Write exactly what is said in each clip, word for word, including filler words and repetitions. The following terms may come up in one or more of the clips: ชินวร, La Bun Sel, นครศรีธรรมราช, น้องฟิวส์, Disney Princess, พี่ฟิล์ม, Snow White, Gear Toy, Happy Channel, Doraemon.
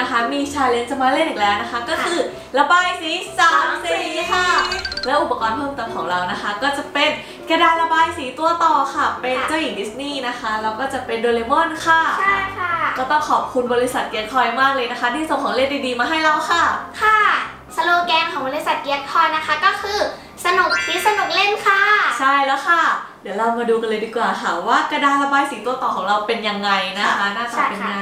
นะคะมีชาเลนจ์จะมาเล่นอีกแล้วนะคะก็คือระบายสีสามสีค่ะและอุปกรณ์เพิ่มเติมของเรานะคะก็จะเป็นกระดาษระบายสีตัวต่อค่ะเป็นเจ้าหญิงดิสนีย์นะคะแล้วก็จะเป็นโดเรมอนค่ะใช่ค่ะก็ต้องขอบคุณบริษัทเกียร์คอยมากเลยนะคะที่ส่งของเล่นดีๆมาให้เราค่ะค่ะสโลแกนของบริษัทเกียร์คอยนะคะก็คือสนุกที่สนุกเล่นค่ะใช่แล้วค่ะเดี๋ยวเรามาดูกันเลยดีกว่าค่ะว่ากระดาษระบายสีตัวต่อของเราเป็นยังไงนะคะหน้าตาเป็นไง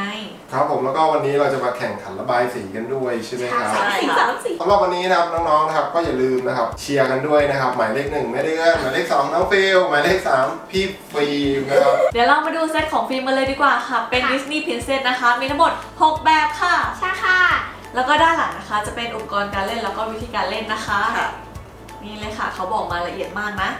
ครับผมแล้วก็วันนี้เราจะมาแข่งขันระบายสีกันด้วยใช่ไหมครับสามสีสามสีสำหรับวันนี้นะครับน้องๆนะครับก็อย่าลืมนะครับเชียร์กันด้วยนะครับหมายเลขหนึ่งแม่เดือนหมายเลขสองน้องฟิลหมายเลขสามพี่ฟิลนะครับเดี๋ยวเรามาดูเซตของฟิลมาเลยดีกว่าค่ะเป็นดิสนีย์พินเซตนะคะมีทั้งหมดหกแบบค่ะใช่ค่ะแล้วก็ด้านหลังนะคะจะเป็นอุปกรณ์การเล่นแล้วก็วิธีการเล่นนะคะนี่เลยค่ะเขาบอกมาละเอียดมากนะ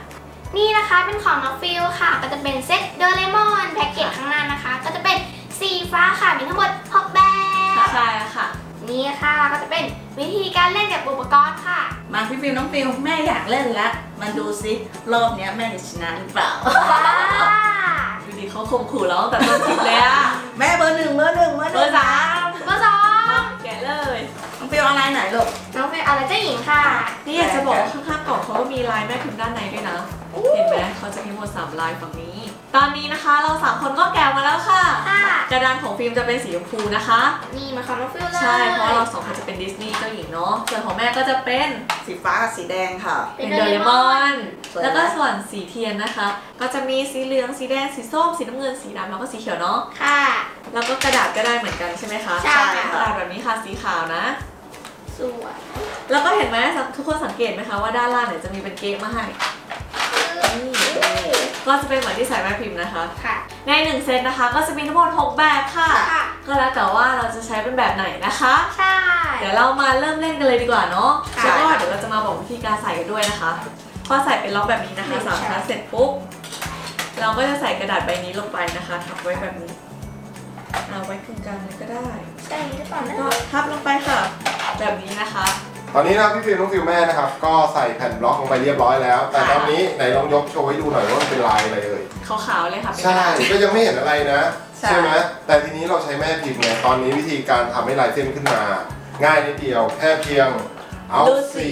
นี่นะคะเป็นของน้องฟิลค่ะก็จะเป็นเซตโดเรมอนแพ็กเกจข้างหน้านะคะก็จะเป็นสีฟ้าค่ะมีทั้งหมดหกแบบใช่ค่ะนี่ค่ะก็จะเป็นวิธีการเล่นกับอุปกรณ์ค่ะมาพี่ฟิลน้องฟิลแม่อยากเล่นแล้วมาดูซิรอบนี้แม่จะชนะหรือเปล่าดูดิเขาข่มขู่เราแต่ต้องคิดเลยอะแม่เบอร์หนึ่งเบอร์หนึ่งเบอร์หนึ่งเบอร์สามเบอร์สองแกะเลยน้องฟิลอะไรไหนลูกน้องฟิลอะไรเจ้าหญิงค่ะนี่อยากจะบอกว่าข้างๆกล่องเขามีลายแม่พิมพ์ด้านในด้วยนะเห็นไหมเขาจะมีหมดสามลายฝั่งนี้ตอนนี้นะคะเราสามคนก็แกะมาแล้วค่ะกระดานของฟิล์มจะเป็นสีชมพูนะคะนี่มาค่ะน้องฟิลเลยใช่เพราะเราสองคนจะเป็นดิสนีย์เจ้าหญิงเนาะส่วนของแม่ก็จะเป็นสีฟ้ากับสีแดงค่ะเป็นโดเรมอนแล้วก็ส่วนสีเทียนนะคะก็จะมีสีเหลืองสีแดงสีส้มสีน้ำเงินสีดำแล้วก็สีเขียวเนาะค่ะแล้วก็กระดาษก็ได้เหมือนกันใช่ไหมคะใช่กระดาษแบบนี้ค่ะสีขาวนะสวยแล้วก็เห็นไหมทุกคนสังเกตไหมคะว่าด้านล่างเนี่ยจะมีเป็นเก๊กมาให้ก็จะเป็นเหมือนที่ใส่แม่พิมพ์นะคะในหนึ่งเซตนะคะก็จะมีทั้งหมดหกแบบค่ะก็แล้วแต่ว่าเราจะใช้เป็นแบบไหนนะคะใช่เดี๋ยวเรามาเริ่มเล่นกันเลยดีกว่าเนาะแล้วก็เดี๋ยวเราจะมาบอกวิธีการใส่กันด้วยนะคะพอใส่เป็นล็อกแบบนี้นะคะสามชั้นเสร็จปุ๊บเราก็จะใส่กระดาษใบนี้ลงไปนะคะทับไว้แบบนี้เอาไว้กึ่งกลางเลยก็ได้ใช่หรือเปล่าก็ทับลงไปค่ะแบบนี้นะคะตอนนี้นะพี่ฟิลน้องฟิลแม่นะครับก็ใส่แผ่นบล็อกลงไปเรียบร้อยแล้วแต่ตอนนี้ไหนลองยกโชว์ให้ดูหน่อยว่ามันเป็นลายอะไรเอ่ยขาวๆเลยค่ะใช่ก็ยังไม่เห็นอะไรนะใช่ไหมแต่ทีนี้เราใช้แม่พิมพ์ไงตอนนี้วิธีการทำให้ลายเส้นขึ้นมาง่ายนิดเดียวแค่เพียงเอาสี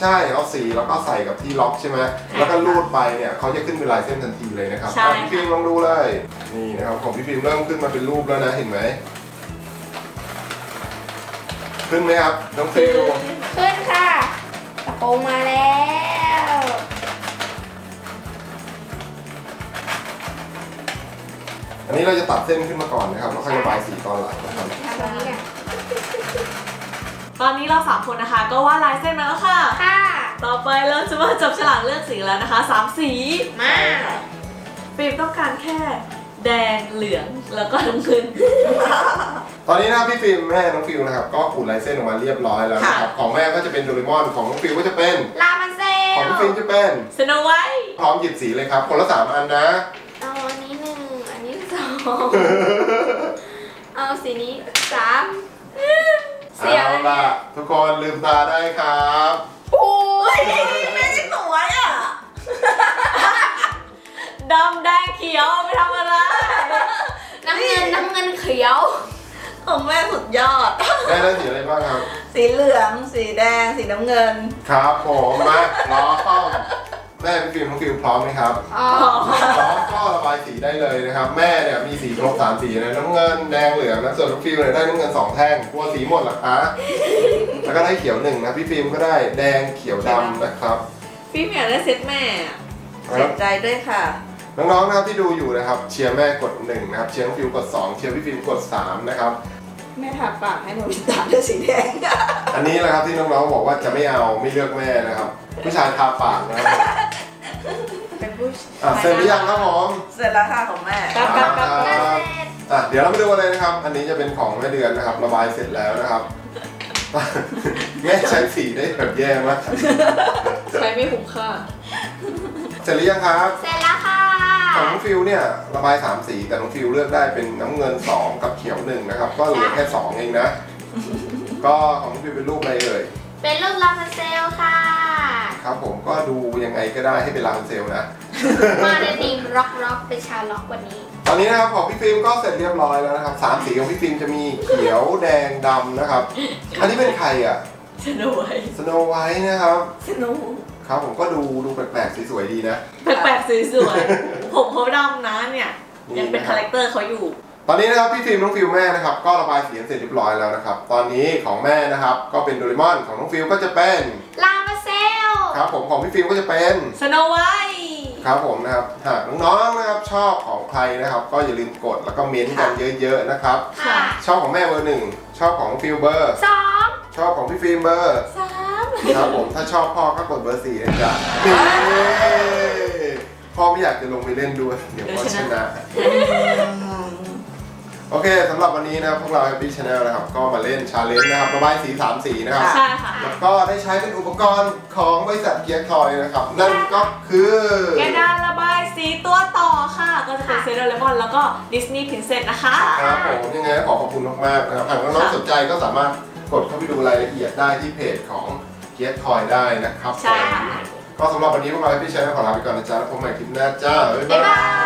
ใช่เอาสีแล้วก็ใส่กับที่ล็อกใช่ไหมแล้วก็ลูดไปเนี่ยเขาจะขึ้นเป็นลายเส้นทันทีเลยนะครับพี่ฟิลลองดูเลยนี่นะครับของพี่ฟิลเริ่มขึ้นมาเป็นรูปแล้วนะเห็นไหมขึ้นไหมครับน้องฟิลขึ้นค่ะกระโปรงมาแล้วอันนี้เราจะตัดเส้นขึ้นมาก่อนนะครับแล้วค่อยระบายสีตอนหลังนะครับตอนนี้เราสามคนนะคะก็วาดลายเส้นแล้วค่ะค่ะต่อไปเราจะมาจับฉลากเลือกสีแล้วนะคะสามสีมาฟิลต้องการแค่แดงเหลืองแล้วก็น้ำเงินตอนนี้นะพี่ฟิลแม่น้องฟิลนะครับก็ขูดลายเส้นออกมาเรียบร้อยแล้วนะครับของแม่ก็จะเป็นโดเรมอนของน้องฟิลก็จะเป็นลาบันเซลของฟิลจะเป็นสโนไวท์พร้อมหยิบสีเลยครับคนละสามอันนะเอาอันนี้หนึ่งอันนี้สองเอาสีนี้สามเอาละทุกคนลืมตาได้ครับโอ้ยไม่ได้สวยอ่ะดำแดงเขียวไปทำอะไรน้ำเงินน้ำเงินเขียวของแม่สุดยอดแม่ได้สีอะไรบ้างครับสีเหลืองสีแดงสีน้ำเงินครับผมมาล้อเข้าแม่พี่ฟิลน้องฟิลพร้อมไหมครับพร้อมก็ระบายสีได้เลยนะครับแม่เนี่ยมีสีครบสามสีนะน้ำเงินแดงเหลืองนะส่วนน้องฟิลเนี่ยได้น้ำเงินสองแท่งกลัวสีหมดหรอคะแล้วก็ได้เขียวหนึ่งนะพี่ฟิลก็ได้แดงเขียวดำนะครับพี่เหมียวได้เซตแม่เสียใจด้วยค่ะน้องๆนะครับที่ดูอยู่นะครับเชียร์แม่กดหนึ่งนะครับเชียร์ฟิลกดสองเชียร์พี่ฟิลกดสามนะครับแม่ทาปากให้หนูติดตามด้วยสีแดงอันนี้แหละครับที่น้องๆบอกว่าจะไม่เอาไม่เลือกแม่นะครับผู้ชายทาปากนะครับเป็นผู้เสร็จหรือยังครับผมเสร็จแล้วค่ะของแม่ครับครับอ่ะเดี๋ยวเราไปดูอะไรนะครับอันนี้จะเป็นของแม่เดือนนะครับระบายเสร็จแล้วนะครับแม่ใช้สีได้แบบแย่มากใช้ไม่คุ้มค่าเสร็จหรือยังครับเสร็จแล้วค่ะของน้องฟิลเนี่ยระบายสามสีแต่น้องฟิลเลือกได้เป็นน้ำเงินสองกับเขียวหนึ่งนะครับก็เหลือแค่สองเองนะก็ของน้องฟิลเป็นรูปอะไรเอ่ยเป็นรูปลาบันเซลค่ะครับผมก็ดูยังไงก็ได้ให้เป็นลาบันเซลนะมาในธีม ร็อกร็อกเป็นชาล็อกวันนี้ตอนนี้นะครับของพี่ฟิล์มก็เสร็จเรียบร้อยแล้วนะครับสามสีของพี่ฟิล์มจะมีเขียวแดงดำนะครับอันนี้เป็นใครอ่ะสโนไวท์สโนไวท์นะครับสโนครับผมก็ดูดูแปลกๆสวยๆดีนะแปลกๆสวยๆผมเขาดำนะเนี่ยยังเป็นคาแรคเตอร์เขาอยู่ตอนนี้นะครับพี่ฟิล์มน้องฟิวแม่นะครับก็ระบายสีเสร็จเรียบร้อยแล้วนะครับตอนนี้ของแม่นะครับก็เป็นโดเรมอนของน้องฟิวก็จะเป็นลามาเซลครับผมของพี่ฟิวก็จะเป็นสโนไวท์ครับผมนะครับหากน้องๆนะครับชอบของใครนะครับก็อย่าลืมกดแล้วก็เม้นต์กันเยอะๆนะครับชอบของแม่เบอร์หนึ่งชอบของฟิวเบอร์สองชอบของพี่ฟิล์มเบอร์สามครับผมถ้าชอบพ่อก็กดเบอร์สี่นะจ๊ะพ่อไม่อยากจะลงไปเล่นด้วยเดี๋ยวพ่อชนะโอเคสำหรับวันนี้นะครับพวกเรา Happy Channel นะครับก็มาเล่น Challenge นะครับระบายสีสามสีนะครับใช่ค่ะแล้วก็ได้ใช้เป็นอุปกรณ์ของบริษัทเกียร์ทอยนะครับนั่นก็คือกระดานระบายสีตัวต่อค่ะก็จะเป็นเซเลอร์เลมอนแล้วก็ดิสนีย์พรินเซสนะคะครับผมยังไงขอขอบคุณมากๆนะครับหากน้องๆสนใจก็สามารถกดเข้าไปดูรายละเอียดได้ที่เพจของเกียร์ทอยได้นะครับใช่ค่ะก็สำหรับวันนี้พวกเรา Happy Channel ขอลาไปก่อนนะจ๊ะแล้วพบใหม่คลิปหน้าจ้าบ๊ายบาย